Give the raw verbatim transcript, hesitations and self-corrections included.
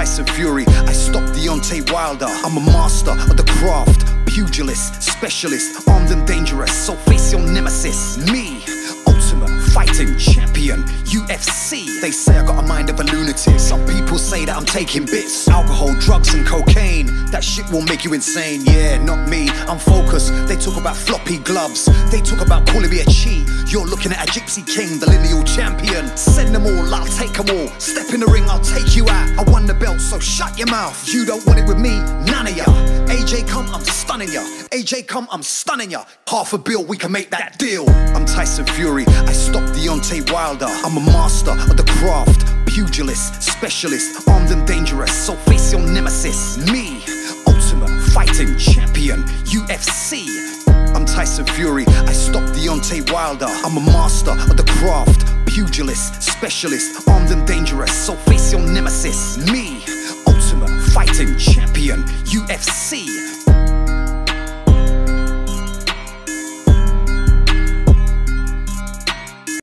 Tyson Fury, I stopped Deontay Wilder. I'm a master of the craft, pugilist, specialist, armed and dangerous, so face your nemesis. Me, ultimate fighting champion, U F C. They say I got a mind of a lunatic. Some people say that I'm taking bits, alcohol, drugs and cocaine. That shit will make you insane. Yeah, not me, I'm focused. They talk about floppy gloves, they talk about calling me a cheat. You're looking at a Gypsy King, the lineal champion. Send them all, I'll take them all. Step in the ring, I'll take you out. I won the belt, so shut your mouth. You don't want it with me, none of ya. A J come, I'm stunning ya. A J come, I'm stunning ya. Half a bill, we can make that deal. I'm Tyson Fury, I stopped Deontay Wilder. I'm a master of the craft, pugilist, specialist, armed and dangerous, so face your nemesis. Me, ultimate fighting champion, U F C. I'm Tyson Fury, I stopped Deontay Wilder. I'm a master of the craft, pugilist, specialist, armed and dangerous, so face your nemesis. Me, ultimate fighting champion, U F C.